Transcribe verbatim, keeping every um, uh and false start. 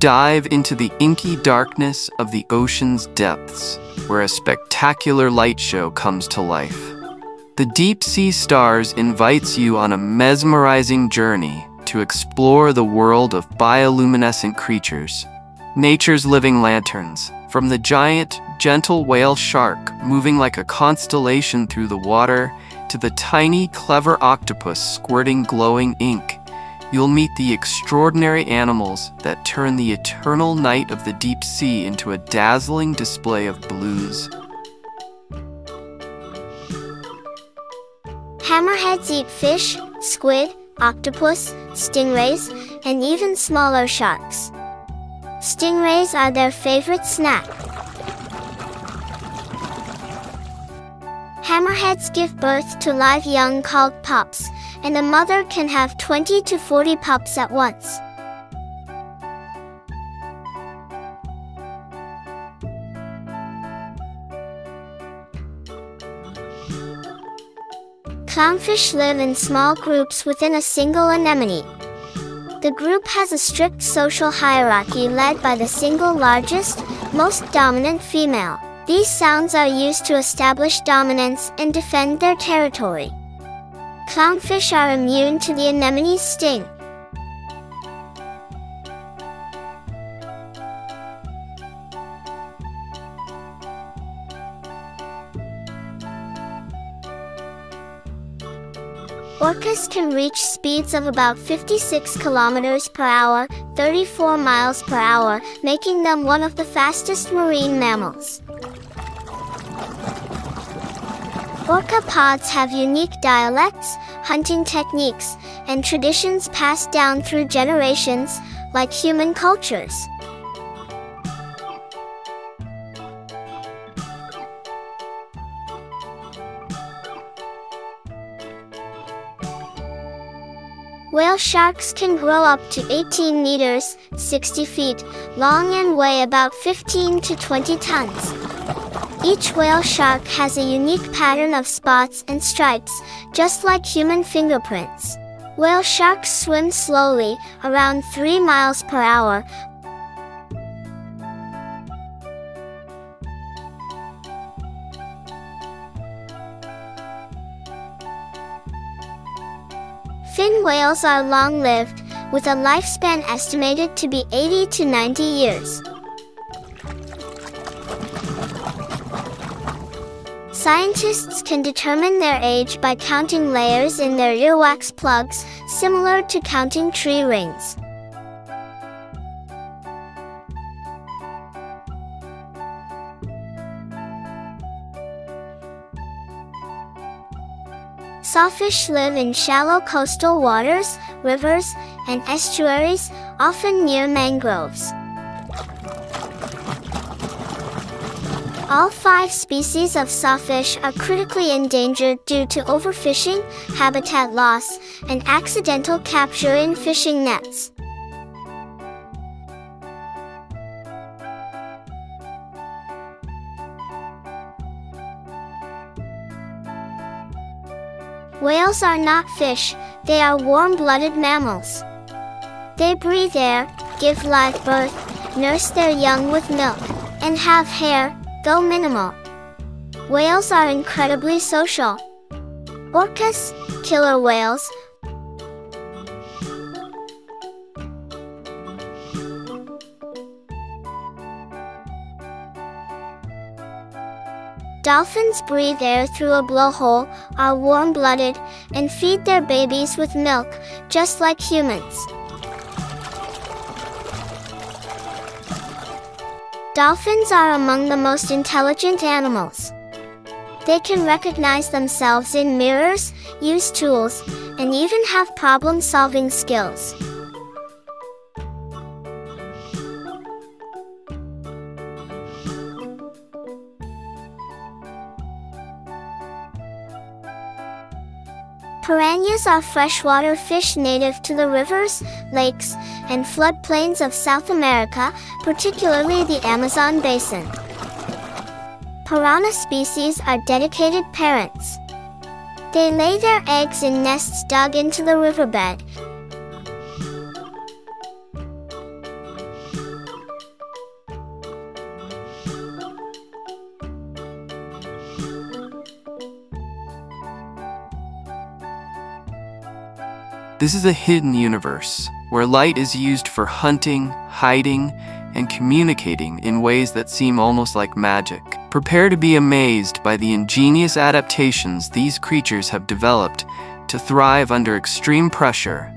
dive into the inky darkness of the ocean's depths, where a spectacular light show comes to life. The Deep Sea Stars invites you on a mesmerizing journey to explore the world of bioluminescent creatures, nature's living lanterns, from the giant, gentle whale shark moving like a constellation through the water to the tiny, clever octopus squirting glowing ink. You'll meet the extraordinary animals that turn the eternal night of the deep sea into a dazzling display of blues. Hammerheads eat fish, squid, octopus, stingrays, and even smaller sharks. Stingrays are their favorite snack. Hammerheads give birth to live young called pups, and a mother can have twenty to forty pups at once. Clownfish live in small groups within a single anemone. The group has a strict social hierarchy led by the single largest, most dominant female. These sounds are used to establish dominance and defend their territory. Clownfish are immune to the anemone's sting. Orcas can reach speeds of about fifty-six kilometers per hour, thirty-four miles per hour, making them one of the fastest marine mammals. Orca pods have unique dialects, hunting techniques, and traditions passed down through generations, like human cultures. Whale sharks can grow up to eighteen meters, sixty feet, long and weigh about fifteen to twenty tons. Each whale shark has a unique pattern of spots and stripes, just like human fingerprints. Whale sharks swim slowly, around three miles per hour. Fin whales are long-lived, with a lifespan estimated to be eighty to ninety years. Scientists can determine their age by counting layers in their earwax plugs, similar to counting tree rings. Sawfish live in shallow coastal waters, rivers, and estuaries, often near mangroves. All five species of sawfish are critically endangered due to overfishing, habitat loss, and accidental capture in fishing nets. Whales are not fish, they are warm-blooded mammals. They breathe air, give live birth, nurse their young with milk, and have hair, though minimal. Whales are incredibly social. Orcas, killer whales, dolphins breathe air through a blowhole, are warm-blooded, and feed their babies with milk, just like humans. Dolphins are among the most intelligent animals. They can recognize themselves in mirrors, use tools, and even have problem-solving skills. Piranhas are freshwater fish native to the rivers, lakes, and floodplains of South America, particularly the Amazon basin. Piranha species are dedicated parents. They lay their eggs in nests dug into the riverbed. This is a hidden universe, where light is used for hunting, hiding, and communicating in ways that seem almost like magic. Prepare to be amazed by the ingenious adaptations these creatures have developed to thrive under extreme pressure